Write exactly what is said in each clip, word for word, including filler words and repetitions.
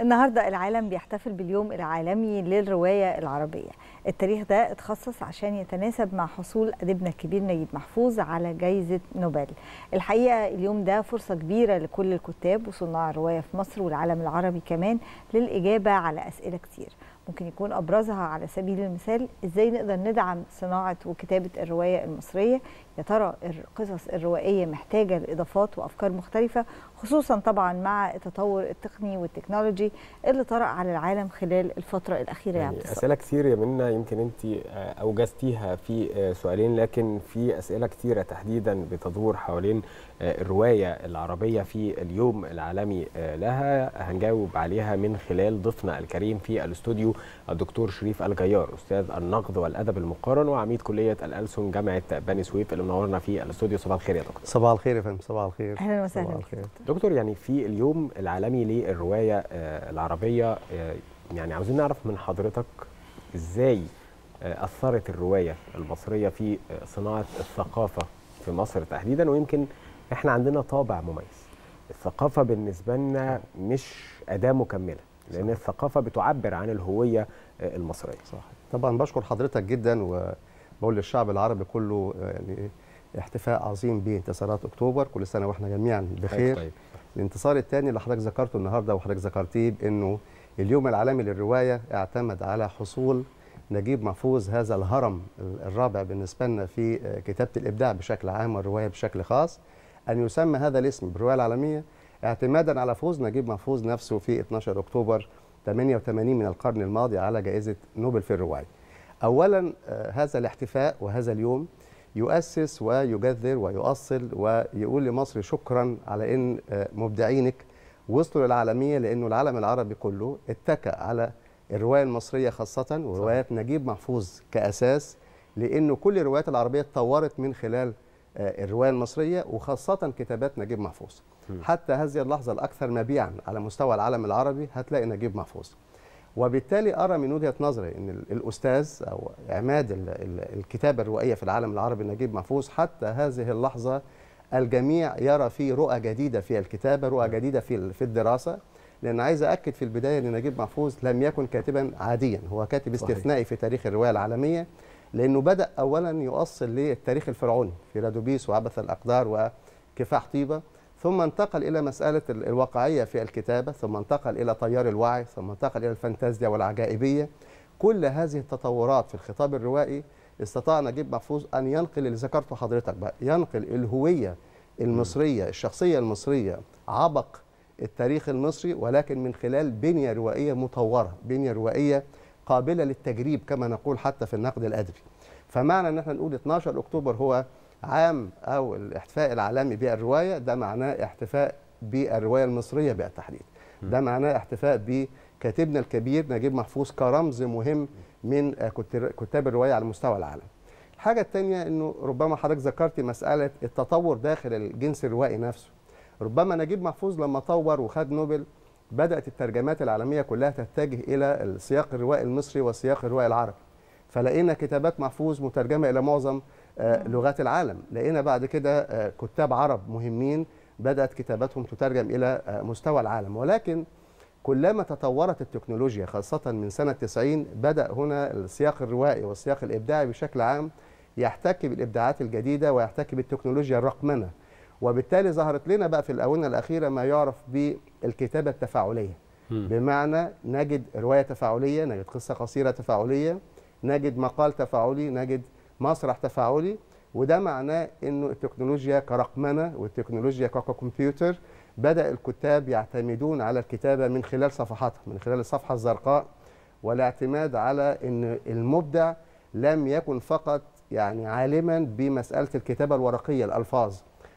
النهارده العالم بيحتفل باليوم العالمي للروايه العربيه. التاريخ ده اتخصص عشان يتناسب مع حصول اديبنا الكبير نجيب محفوظ على جائزه نوبل. الحقيقه اليوم ده فرصه كبيره لكل الكتاب وصناع الروايه في مصر والعالم العربي كمان للاجابه على اسئله كتير ممكن يكون ابرزها على سبيل المثال ازاي نقدر ندعم صناعه وكتابه الروايه المصريه. يا ترى القصص الروائيه محتاجه لاضافات وافكار مختلفه خصوصا طبعا مع التطور التقني والتكنولوجي اللي طرأ على العالم خلال الفتره الاخيره. يعني اسئله كتير يا منى يمكن انت اوجزتيها في سؤالين، لكن في اسئله كتيره تحديدا بتدور حوالين الروايه العربيه في اليوم العالمي لها، هنجاوب عليها من خلال ضيفنا الكريم في الاستوديو الدكتور شريف الجيار، استاذ النقد والادب المقارن وعميد كليه الألسن جامعه بني سويف، اللي منورنا في الاستوديو. صباح الخير يا دكتور. صباح الخير يا فندم. صباح الخير. اهلا وسهلا دكتور. يعني في اليوم العالمي للروايه العربيه، يعني عاوزين نعرف من حضرتك ازاي اثرت الروايه المصريه في صناعه الثقافه في مصر تحديدا، ويمكن احنا عندنا طابع مميز. الثقافه بالنسبه لنا مش اداه مكمله، لان الثقافه بتعبر عن الهويه المصريه. صح. طبعا بشكر حضرتك جدا وبقول للشعب العربي كله يعني احتفاء عظيم بانتصارات اكتوبر، كل سنه واحنا جميعا بخير. طيب. الانتصار الثاني اللي حضرتك ذكرته النهارده وحضرتك ذكرتيه بانه اليوم العالمي للروايه اعتمد على حصول نجيب محفوظ، هذا الهرم الرابع بالنسبه لنا في كتابه الابداع بشكل عام والروايه بشكل خاص، ان يسمى هذا الاسم بالروايه العالميه اعتمادا على فوز نجيب محفوظ نفسه في اثني عشر اكتوبر ثمانية وثمانين من القرن الماضي على جائزه نوبل في الروايه. اولا هذا الاحتفاء وهذا اليوم يؤسس ويجذر ويؤصل ويقول لمصر شكرا على ان مبدعينك وصلوا للعالميه، لانه العالم العربي كله اتكأ على الروايه المصريه خاصه وروايات نجيب محفوظ كاساس، لانه كل الروايات العربيه اتطورت من خلال الروايه المصريه وخاصه كتابات نجيب محفوظ. حتى هذه اللحظه الاكثر مبيعا على مستوى العالم العربي هتلاقي نجيب محفوظ. وبالتالي ارى من وجهه نظري ان الاستاذ او عماد الكتابه الروائيه في العالم العربي نجيب محفوظ حتى هذه اللحظه الجميع يرى فيه رؤى جديده في الكتابه، رؤى جديده في في الدراسه، لان عايز اكد في البدايه ان نجيب محفوظ لم يكن كاتبا عاديا، هو كاتب استثنائي في تاريخ الروايه العالميه، لانه بدا اولا يؤصل للتاريخ الفرعوني في رادوبيس وعبث الاقدار وكفاح طيبه، ثم انتقل الى مساله الواقعيه في الكتابه، ثم انتقل الى تيار الوعي، ثم انتقل الى الفانتازيا والعجائبيه. كل هذه التطورات في الخطاب الروائي استطاع نجيب محفوظ ان ينقل اللي ذكرته حضرتك بقى، ينقل الهويه المصريه، الشخصيه المصريه، عبق التاريخ المصري، ولكن من خلال بنيه روائيه مطوره، بنيه روائيه قابله للتجريب كما نقول حتى في النقد الادبي. فمعنى ان احنا نقول اثني عشر اكتوبر هو عام او الاحتفاء العالمي بالروايه، ده معناه احتفاء بالروايه المصريه بالتحديد، ده معناه احتفاء بكاتبنا الكبير نجيب محفوظ كرمز مهم من كتاب الروايه على مستوى العالم. الحاجه الثانيه انه ربما حضرتك ذكرتي مساله التطور داخل الجنس الروائي نفسه. ربما نجيب محفوظ لما طور وخد نوبل بدات الترجمات العالميه كلها تتجه الى السياق الروائي المصري وسياق الروائي العربي، فلقينا كتابات محفوظ مترجمه الى معظم لغات العالم. لقينا بعد كده كتاب عرب مهمين بدأت كتاباتهم تترجم إلى مستوى العالم، ولكن كلما تطورت التكنولوجيا خاصة من سنة تسعين بدأ هنا السياق الروائي والسياق الإبداعي بشكل عام يحتك بالإبداعات الجديدة ويحتك بالتكنولوجيا الرقمنة، وبالتالي ظهرت لنا بقى في الآونة الأخيرة ما يعرف بالكتابة التفاعلية، بمعنى نجد رواية تفاعلية، نجد قصة قصيرة تفاعلية، نجد مقال تفاعلي، نجد مسرح تفاعلي. وده معناه انه التكنولوجيا كرقمنه والتكنولوجيا ككمبيوتر بدا الكتاب يعتمدون على الكتابه من خلال صفحاتها، من خلال الصفحه الزرقاء، والاعتماد على ان المبدع لم يكن فقط يعني عالما بمساله الكتابه الورقيه الالفاظ،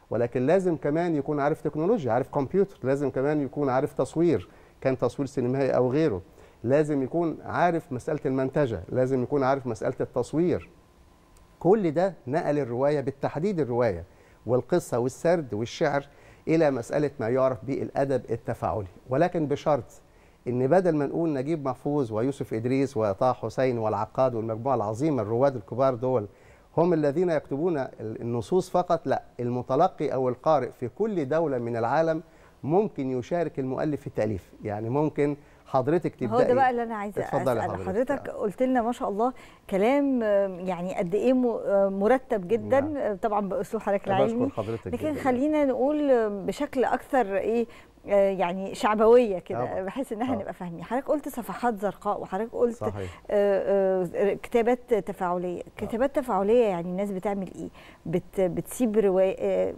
ولكن لازم كمان يكون عارف تكنولوجيا، عارف كمبيوتر، لازم كمان يكون عارف تصوير، كان تصوير سينمائي او غيره، لازم يكون عارف مساله المنتجه، لازم يكون عارف مساله التصوير. كل ده نقل الرواية بالتحديد الرواية والقصة والسرد والشعر إلى مسألة ما يعرف بالأدب التفاعلي، ولكن بشرط إن بدل ما نقول نجيب محفوظ ويوسف إدريس وطه حسين والعقاد والمجموعة العظيمة الرواد الكبار دول هم الذين يكتبون النصوص فقط، لا، المتلقي أو القارئ في كل دولة من العالم ممكن يشارك المؤلف في التأليف. يعني ممكن حضرتك تبدأ. هو ده بقى اللي أنا عايزة أسأل حضرتك, حضرتك قلت لنا ما شاء الله كلام يعني قد إيه مرتب جدا, نعم. طبعا بأسلوب حضرتك العلمي, لكن خلينا نقول بشكل أكثر إيه يعني شعبويه كده, بحيث ان احنا نبقى فاهمين. حضرتك قلت صفحات زرقاء, وحضرتك قلت آه آه كتابات تفاعليه. كتابات تفاعليه يعني الناس بتعمل ايه؟ بت بتسيب روايه, آه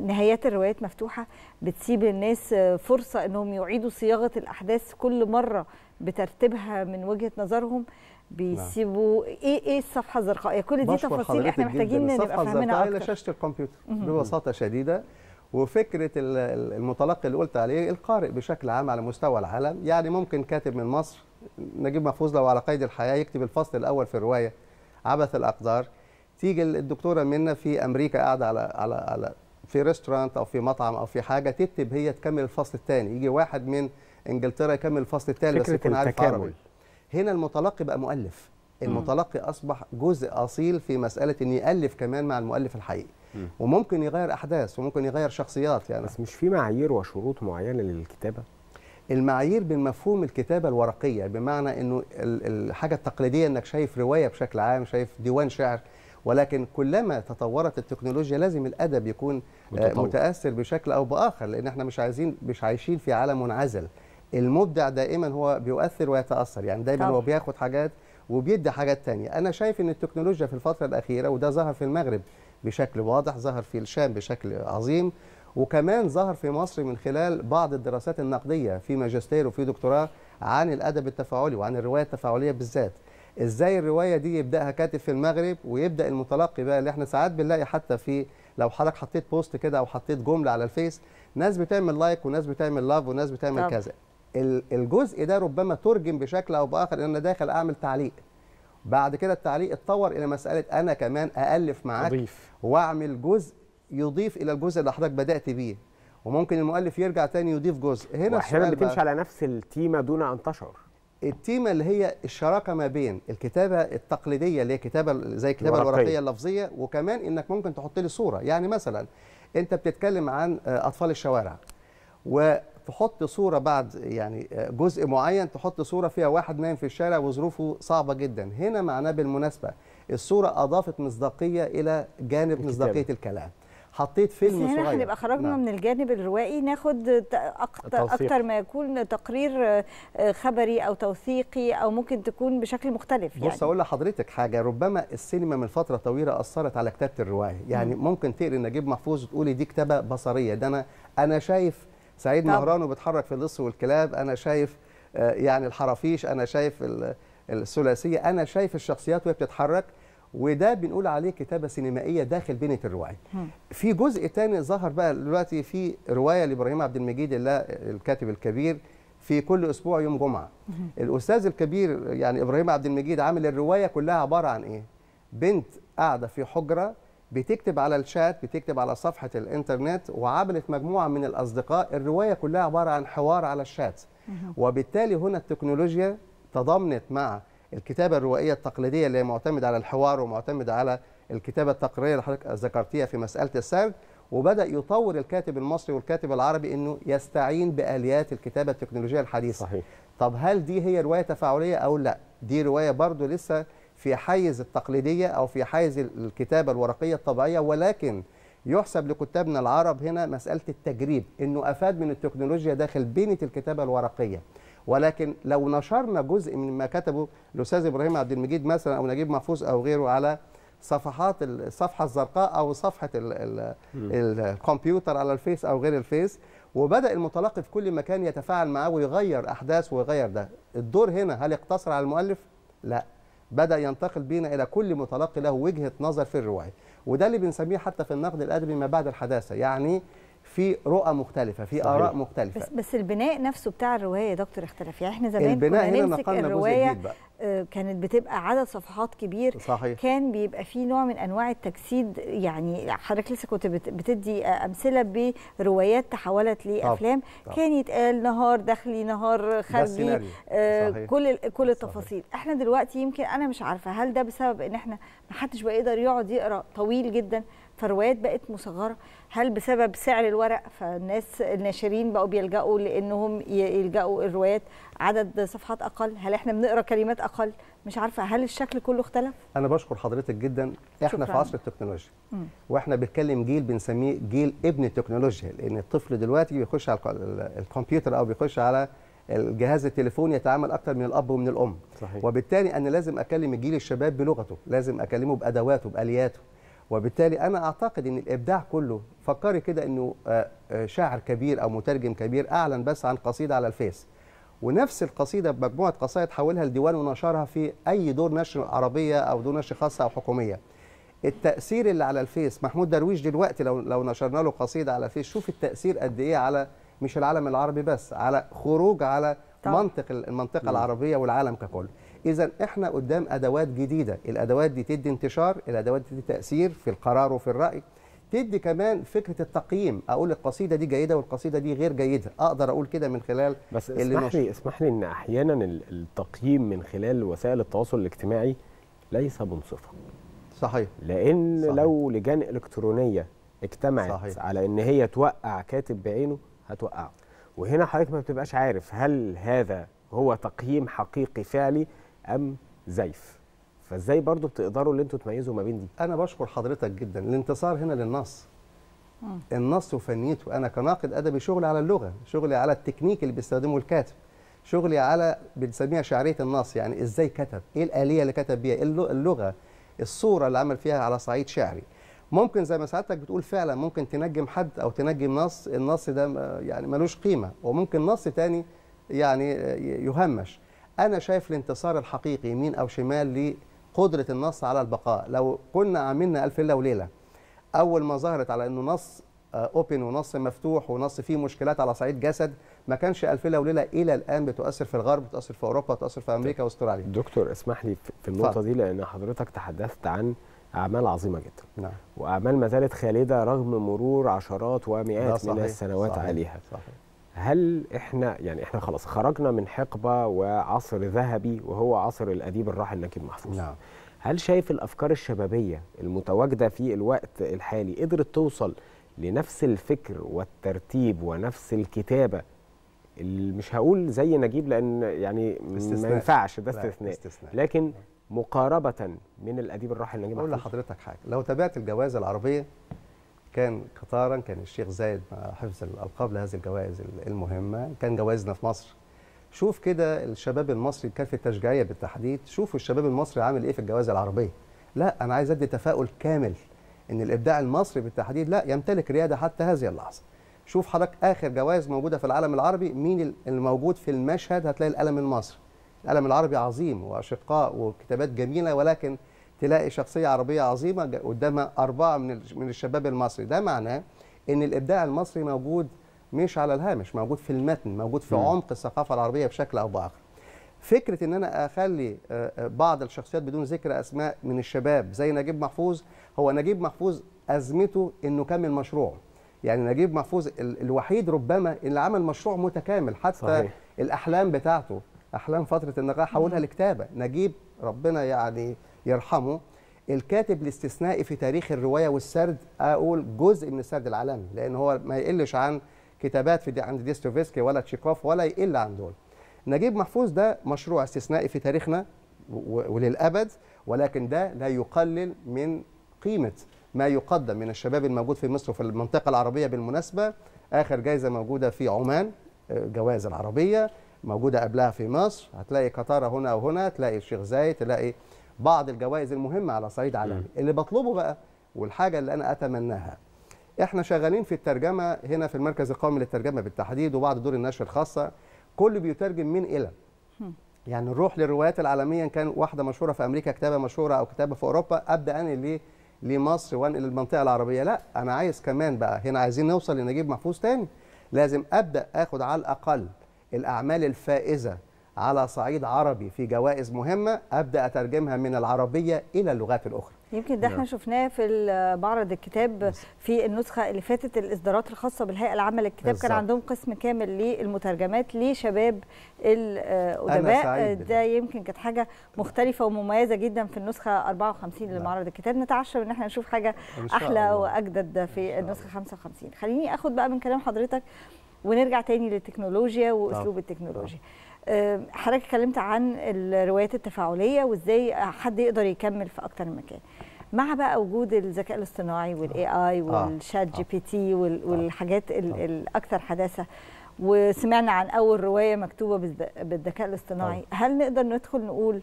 نهايات الروايات مفتوحه, بتسيب للناس آه فرصه انهم يعيدوا صياغه الاحداث كل مره بترتيبها من وجهه نظرهم. بيسيبوا ايه ايه الصفحه الزرقاء؟ كل دي تفاصيل احنا محتاجين نبقى فاهمينها اكتر. شاشه الكمبيوتر ببساطه شديده. وفكرة المتلقي اللي قلت عليه القارئ بشكل عام على مستوى العالم. يعني ممكن كاتب من مصر نجيب محفوظ لو على قيد الحياة يكتب الفصل الأول في الرواية عبث الأقدار, تيجي الدكتورة منا في أمريكا قاعدة على على على في ريستورانت أو في مطعم أو في حاجة تكتب هي تكمل الفصل الثاني, يجي واحد من إنجلترا يكمل الفصل الثاني بس يكون عارف عربي. هنا المتلقي بقى مؤلف, المتلقي أصبح جزء أصيل في مسألة إن يألف كمان مع المؤلف الحقيقي. وممكن يغير احداث وممكن يغير شخصيات. يعني بس مش في معايير وشروط معينه للكتابه؟ المعايير بمفهوم الكتابه الورقيه, بمعنى انه الحاجه التقليديه انك شايف روايه بشكل عام, شايف ديوان شعر, ولكن كلما تطورت التكنولوجيا لازم الادب يكون متطور. متاثر بشكل او باخر, لان احنا مش عايزين مش عايشين في عالم منعزل. المبدع دائما هو بيؤثر ويتاثر, يعني دائما هو بياخد حاجات وبيدي حاجات ثانيه. انا شايف ان التكنولوجيا في الفتره الاخيره, وده ظهر في المغرب بشكل واضح, ظهر في الشام بشكل عظيم, وكمان ظهر في مصر من خلال بعض الدراسات النقدية في ماجستير وفي دكتوراه عن الأدب التفاعلي وعن الرواية التفاعلية بالذات. إزاي الرواية دي يبدأها كاتب في المغرب ويبدأ المتلقي بقى, اللي احنا ساعات بنلاقي حتى في لو حضرتك حطيت بوست كده أو حطيت جملة على الفيس ناس بتعمل لايك وناس بتعمل لاف وناس بتعمل كذا. الجزء ده ربما ترجم بشكل أو بآخر إن أنا داخل أعمل تعليق. بعد كده التعليق اتطور الى مساله انا كمان أألف معاك أضيف. واعمل جزء يضيف الى الجزء اللي حضرتك بدات بيه, وممكن المؤلف يرجع تاني يضيف جزء. هنا واحيانا بتمشي على نفس التيمه دون ان تشعر. التيمه اللي هي الشراكه ما بين الكتابه التقليديه اللي هي كتابه زي الكتابه الورقيه, الورقية اللفظيه, وكمان انك ممكن تحط لي صوره. يعني مثلا انت بتتكلم عن اطفال الشوارع و تحط صورة بعد يعني جزء معين, تحط صورة فيها واحد نايم في الشارع وظروفه صعبة جدا. هنا معناه بالمناسبة الصورة أضافت مصداقية إلى جانب الكتاب. مصداقية الكلام. حطيت فيلم صغير. هنا هنبقى خرجنا نعم. من الجانب الروائي, ناخد أكتر ما يكون تقرير خبري أو توثيقي أو ممكن تكون بشكل مختلف. يعني بص أقول لحضرتك حاجة, ربما السينما من فترة طويلة أثرت على كتابة الرواية. يعني مم. ممكن تقري نجيب محفوظ وتقولي دي كتابة بصرية, ده أنا أنا شايف سعيد مهران وبتحرك في اللص والكلاب, أنا شايف يعني الحرافيش, أنا شايف الثلاثية, أنا شايف الشخصيات وهي بتتحرك, وده بنقول عليه كتابة سينمائية داخل بنية الرواية. في جزء تاني ظهر بقى دلوقتي في رواية لإبراهيم عبد المجيد الله الكاتب الكبير في كل أسبوع يوم جمعة. الأستاذ الكبير يعني إبراهيم عبد المجيد عامل الرواية كلها عبارة عن إيه؟ بنت قاعدة في حجرة بتكتب على الشات, بتكتب على صفحة الانترنت, وعملت مجموعة من الأصدقاء. الرواية كلها عبارة عن حوار على الشات. وبالتالي هنا التكنولوجيا تضامنت مع الكتابة الروائية التقليدية اللي معتمدة على الحوار ومعتمدة على الكتابة التقريرية اللي حضرتك ذكرتيها في مسألة السرد. وبدأ يطور الكاتب المصري والكاتب العربي أنه يستعين بآليات الكتابة التكنولوجية الحديثة. صحيح. طب هل دي هي رواية تفاعلية أو لا؟ دي رواية برضو لسه في حيز التقليدية أو في حيز الكتابة الورقية الطبيعية, ولكن يحسب لكتابنا العرب هنا مسألة التجريب أنه أفاد من التكنولوجيا داخل بنية الكتابة الورقية. ولكن لو نشرنا جزء من ما كتبه الأستاذ إبراهيم عبد المجيد مثلا أو نجيب محفوظ أو غيره على صفحات الصفحة الزرقاء أو صفحة الكمبيوتر على الفيس أو غير الفيس, وبدأ المتلقي في كل مكان يتفاعل معه ويغير أحداث ويغير ده, الدور هنا هل اقتصر على المؤلف؟ لا, بدأ ينتقل بينا إلى كل متلقي له وجهة نظر في الرواية. وده اللي بنسميه حتى في النقد الأدبي ما بعد الحداثة, يعني في رؤى مختلفة, في صحيح. آراء مختلفة. بس, بس البناء نفسه بتاع الرواية يا دكتور اختلف. يعني احنا زمان كنا نمسك الرواية كانت بتبقى عدد صفحات كبير. صحيح. كان بيبقى في نوع من أنواع التجسيد. يعني حضرتك لسه كنت بتدي أمثلة بروايات تحولت لأفلام. كان يتقال نهار داخلي نهار خارجي, آه كل كل التفاصيل. احنا دلوقتي يمكن أنا مش عارفة هل ده بسبب إن احنا ما حدش بقى يقدر يقعد يقرأ طويل جدا فالروايات بقت مصغره. هل بسبب سعر الورق فالناس الناشرين بقوا بيلجأوا لانهم يلجأوا الروايات عدد صفحات اقل؟ هل احنا بنقرا كلمات اقل؟ مش عارفه، هل الشكل كله اختلف؟ انا بشكر حضرتك جدا. احنا شكرا. في عصر التكنولوجيا مم. واحنا بنتكلم جيل بنسميه جيل ابن التكنولوجيا، لان الطفل دلوقتي بيخش على الكمبيوتر او بيخش على الجهاز التليفون، يتعامل اكتر من الاب ومن الام. صحيح. وبالتالي انا لازم اكلم الجيل الشباب بلغته، لازم اكلمه بادواته بالياته، وبالتالي انا اعتقد ان الابداع كله، فكري كده انه شاعر كبير او مترجم كبير اعلن بس عن قصيده على الفيس، ونفس القصيده بمجموعه قصائد حولها لديوان ونشرها في اي دور نشر عربيه او دور نشر خاصه او حكوميه. التاثير اللي على الفيس، محمود درويش دلوقتي لو لو نشرنا له قصيده على الفيس، شوف التاثير قد ايه على مش العالم العربي بس، على خروج على طبعا. منطق المنطقه العربيه والعالم ككل. اذا احنا قدام ادوات جديده، الادوات دي تدي انتشار، الادوات دي تاثير في القرار وفي الراي، تدي كمان فكره التقييم، اقول القصيده دي جيده والقصيده دي غير جيده، اقدر اقول كده من خلال بس اللي اسمح لي اسمح لي ان احيانا التقييم من خلال وسائل التواصل الاجتماعي ليس منصفا. صحيح. لان صحيح. لو لجان الكترونيه اجتمعت صحيح. على ان هي توقع كاتب بعينه هتوقعه، وهنا حضرتك ما بتبقاش عارف هل هذا هو تقييم حقيقي فعلي ام زيف، فازاي برضو بتقدروا اللي انتوا تميزوا ما بين دي؟ انا بشكر حضرتك جدا. الانتصار هنا للنص، النص وفنيته. انا كناقد ادبي شغلي على اللغه، شغلي على التكنيك اللي بيستخدمه الكاتب، شغلي على بنسميها شعريه النص، يعني ازاي كتب، ايه الاليه اللي كتب بيها، اللغه، الصوره اللي عمل فيها على صعيد شعري. ممكن زي ما سعادتك بتقول فعلا ممكن تنجم حد او تنجم نص، النص ده يعني ملوش قيمه، وممكن نص تاني يعني يهمش. انا شايف الانتصار الحقيقي يمين او شمال لقدره النص على البقاء. لو كنا عملنا الف ليله وليله، اول ما ظهرت على انه نص اوبن ونص مفتوح ونص فيه مشكلات على صعيد جسد، ما كانش الف ليله وليله الى الان بتؤثر في الغرب، بتؤثر في اوروبا، بتؤثر في امريكا واستراليا. دكتور اسمح لي في النقطه دي، لان حضرتك تحدثت عن أعمال عظيمة جدا. نعم. وأعمال ما زالت خالدة رغم مرور عشرات ومئات من السنوات صحيح. عليها. صحيح. هل إحنا يعني إحنا خلاص خرجنا من حقبة وعصر ذهبي وهو عصر الأديب الراحل نجيب محفوظ. نعم. هل شايف الأفكار الشبابية المتواجدة في الوقت الحالي قدرت توصل لنفس الفكر والترتيب ونفس الكتابة، اللي مش هقول زي نجيب لأن يعني ما ينفعش ده استثناء، لكن مقاربة من الأديب الراحل نجيب محفوظ؟ أقول لحضرتك حاجة، لو تابعت الجوائز العربية كان قطارا، كان الشيخ زايد حفظ الألقاب لهذه الجوائز المهمة، كان جوائزنا في مصر. شوف كده الشباب المصري، كان في التشجيعية بالتحديد، شوفوا الشباب المصري عامل إيه في الجوائز العربية. لا أنا عايز أدي تفاؤل كامل إن الإبداع المصري بالتحديد لا يمتلك ريادة حتى هذه اللحظة. شوف حضرتك آخر جوائز موجودة في العالم العربي، مين الموجود في المشهد؟ هتلاقي القلم المصري. القلم العربي عظيم واشقاء وكتابات جميله، ولكن تلاقي شخصيه عربيه عظيمه قدامها اربعه من من الشباب المصري. ده معناه ان الابداع المصري موجود، مش على الهامش، موجود في المتن، موجود في عمق الثقافه العربيه بشكل او باخر. فكره ان انا اخلي بعض الشخصيات بدون ذكر اسماء من الشباب زي نجيب محفوظ، هو نجيب محفوظ ازمته انه كمل مشروعه. يعني نجيب محفوظ الوحيد ربما اللي عمل مشروع متكامل، حتى صحيح. الاحلام بتاعته، أحلام فترة النقاء حولها لكتابة. نجيب ربنا يعني يرحمه الكاتب الاستثنائي في تاريخ الرواية والسرد، أقول جزء من السرد العالمي، لأن هو ما يقلش عن كتابات في دي عند ديستوفيسكي ولا تشيكوف ولا يقل عن دول. نجيب محفوظ ده مشروع استثنائي في تاريخنا وللأبد، ولكن ده لا يقلل من قيمة ما يقدم من الشباب الموجود في مصر وفي المنطقة العربية. بالمناسبة آخر جائزة موجودة في عمان، جوائز العربية موجودة قبلها في مصر، هتلاقي قطارة هنا وهنا، تلاقي الشيخ زايد، تلاقي بعض الجوائز المهمة على صعيد عالمي. اللي بطلبه بقى والحاجة اللي أنا أتمناها، إحنا شغالين في الترجمة هنا في المركز القومي للترجمة بالتحديد، وبعض دور النشر الخاصة، كله بيترجم من إلى. يعني نروح للروايات العالمية، كان واحدة مشهورة في أمريكا، كتابة مشهورة أو كتابة في أوروبا، أبدأ أنا لمصر وأنقل للمنطقة العربية. لا أنا عايز كمان بقى هنا، عايزين نوصل لنجيب محفوظ تاني، لازم أبدأ آخد على الأقل الأعمال الفائزة على صعيد عربي في جوائز مهمة، أبدأ أترجمها من العربية إلى اللغات الأخرى. يمكن ده احنا شفناه في معرض الكتاب في النسخه اللي فاتت، الاصدارات الخاصه بالهيئه العامه للكتاب كان عندهم قسم كامل للمترجمات لشباب الادباء. ده يمكن كانت حاجه مختلفه ومميزه جدا في النسخه أربعة وخمسين لمعرض الكتاب، نتعشى ان احنا نشوف حاجه احلى واجدد في النسخه خمسة وخمسين. خليني اخد بقى من كلام حضرتك ونرجع تاني للتكنولوجيا واسلوب التكنولوجيا. حضرتك اتكلمت عن الروايات التفاعليه وازاي حد يقدر يكمل في اكتر من مكان، مع بقى وجود الذكاء الاصطناعي والاي اي والشات جي بي تي والحاجات الاكثر حداثه، وسمعنا عن اول روايه مكتوبه بالذكاء الاصطناعي، هل نقدر ندخل نقول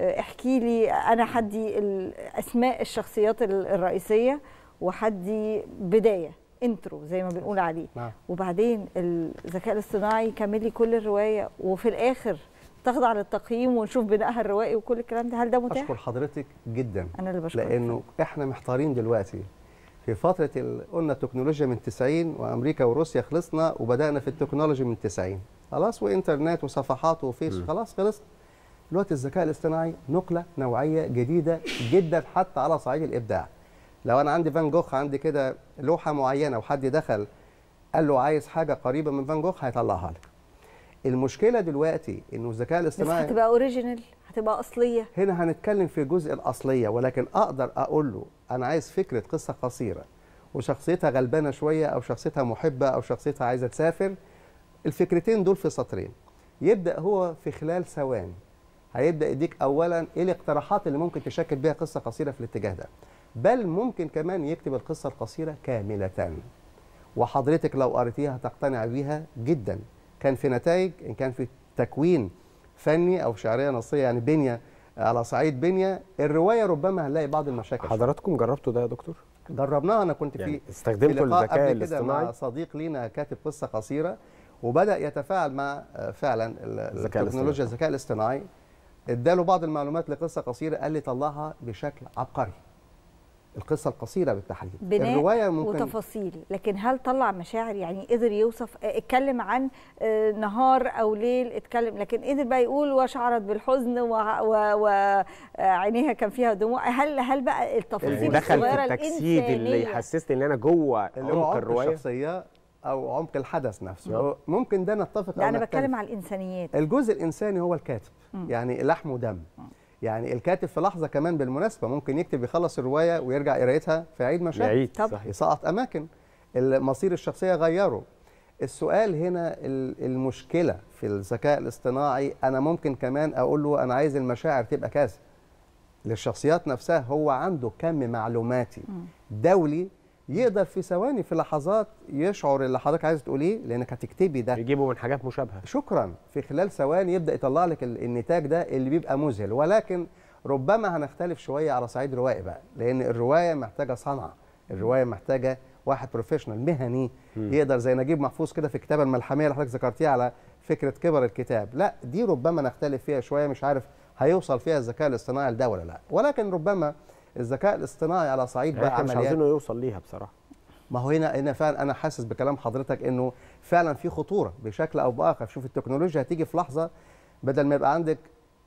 احكي لي انا حدي اسماء الشخصيات الرئيسيه وحدي بدايه انترو زي ما بنقول عليه، وبعدين الذكاء الاصطناعي يكمل لي كل الروايه وفي الاخر تخضع للتقييم ونشوف بنائها الروائي وكل الكلام ده، هل ده متاح؟ اشكر حضرتك جدا. انا اللي بشكرك لانه احنا محتارين دلوقتي في فتره ال... قلنا التكنولوجيا من تسعين وامريكا وروسيا خلصنا وبدانا في التكنولوجيا من تسعين خلاص، وانترنت وصفحات وفيس خلاص خلصنا. دلوقتي الذكاء الاصطناعي نقله نوعيه جديده جدا حتى على صعيد الابداع. لو انا عندي فان جوخ عندي كده لوحه معينه وحد دخل قال له عايز حاجه قريبه من فان جوخ هيطلعها لك. المشكله دلوقتي انه الذكاء الاصطناعي بس هتبقى اوريجينال، هتبقى اصليه. هنا هنتكلم في جزء الاصليه، ولكن اقدر اقول له انا عايز فكره قصه قصيره وشخصيتها غلبانه شويه او شخصيتها محبه او شخصيتها عايزه تسافر، الفكرتين دول في سطرين، يبدا هو في خلال ثواني هيبدا يديك اولا ايه الاقتراحات اللي ممكن تشكل بيها قصه قصيره في الاتجاه ده، بل ممكن كمان يكتب القصة القصيرة كاملة، وحضرتك لو قريتيها هتقتنع بيها جدا. كان في نتائج إن كان في تكوين فني أو شعرية نصية، يعني بنية على صعيد بنية الرواية ربما هنلاقي بعض المشاكل. حضراتكم جربتوا ده يا دكتور؟ جربناه. أنا كنت يعني في استخدمت الذكاء الاصطناعي مع صديق لينا كاتب قصة قصيرة وبدأ يتفاعل مع فعلا التكنولوجيا الذكاء الاصطناعي، اداله بعض المعلومات لقصة قصيرة قال لي طلعها بشكل عبقري. القصة القصيرة بالتحديد بناء وتفاصيل، لكن هل طلع مشاعر؟ يعني قدر يوصف، اتكلم عن نهار أو ليل اتكلم، لكن قدر بقى يقول وشعرت بالحزن وعينيها كان فيها دموع. هل هل بقى التفاصيل الصغيرة التجسيد اللي يحسسني إن أنا جوه عمق الرواية الشخصية أو عمق الحدث نفسه؟ ممكن ده نتفق. أنا بتكلم على الإنسانيات، الجزء الإنساني هو الكاتب، يعني لحم ودم. يعني الكاتب في لحظه كمان بالمناسبه ممكن يكتب يخلص الروايه ويرجع قرايتها فيعيد مشاهد، يسقط اماكن، المصير الشخصيه غيره. السؤال هنا المشكله في الذكاء الاصطناعي، انا ممكن كمان اقول له انا عايز المشاعر تبقى كذا للشخصيات نفسها، هو عنده كم معلوماتي دولي يقدر في ثواني في لحظات يشعر اللي حضرتك عايز تقوليه لانك هتكتبي ده، يجيبه من حاجات مشابهه. شكرا. في خلال ثواني يبدا يطلع لك النتاج ده اللي بيبقى مذهل، ولكن ربما هنختلف شويه على صعيد روائي بقى، لان الروايه محتاجه صنعه، الروايه محتاجه واحد بروفيشنال مهني يقدر زي نجيب محفوظ كده في الكتابه الملحميه اللي حضرتك ذكرتيها على فكره كبر الكتاب، لا دي ربما نختلف فيها شويه، مش عارف هيوصل فيها الذكاء الاصطناعي لده ولا لا، ولكن ربما الذكاء الاصطناعي على صعيد بقى عمليات مش عايزينه يوصل ليها بصراحه. ما هو هنا هنا فعلا انا حاسس بكلام حضرتك انه فعلا في خطوره بشكل او باخر. شوف التكنولوجيا هتيجي في لحظه بدل ما يبقى عندك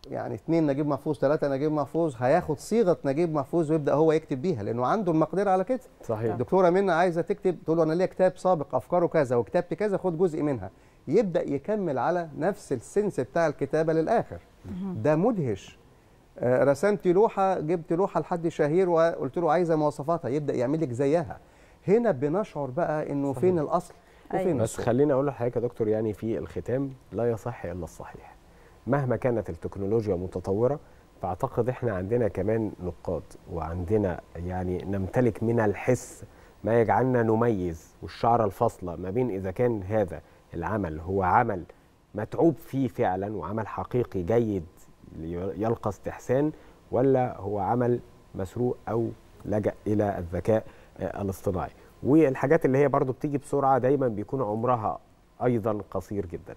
يعني اثنين نجيب محفوظ ثلاثه نجيب محفوظ هياخد صيغه نجيب محفوظ ويبدا هو يكتب بيها لانه عنده المقدره على كده. صحيح. الدكتوره منى عايزه تكتب تقول له انا ليا كتاب سابق افكاره كذا وكتبت كذا خد جزء منها، يبدا يكمل على نفس السنس بتاع الكتابه للاخر. ده مدهش. رسمت لوحه جبت لوحه لحد شهير وقلت له عايزه مواصفاتها يبدا يعمل لك زيها. هنا بنشعر بقى انه فين الاصل وفين أيوة. بس خليني اقول لحضرتك يا دكتور يعني في الختام لا يصح الا الصحيح. مهما كانت التكنولوجيا متطوره فاعتقد احنا عندنا كمان نقاد وعندنا يعني نمتلك من الحس ما يجعلنا نميز والشعره الفاصله ما بين اذا كان هذا العمل هو عمل متعوب فيه فعلا وعمل حقيقي جيد يلقى استحسان ولا هو عمل مسروق أو لجأ إلى الذكاء الاصطناعي. والحاجات اللي هي برضو بتيجي بسرعة دايما بيكون عمرها أيضا قصير جدا.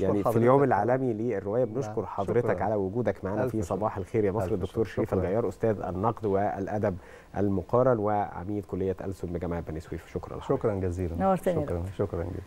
يعني في اليوم العالمي للرواية بنشكر حضرتك شكرا. على وجودك معنا في صباح الخير يا مصر. الدكتور شريف الغيار أستاذ النقد والأدب المقارن وعميد كلية ألسن بجامعة بني سويف. شكرا لحضرتك. شكرا جزيلا. شكرا شكرا جدا.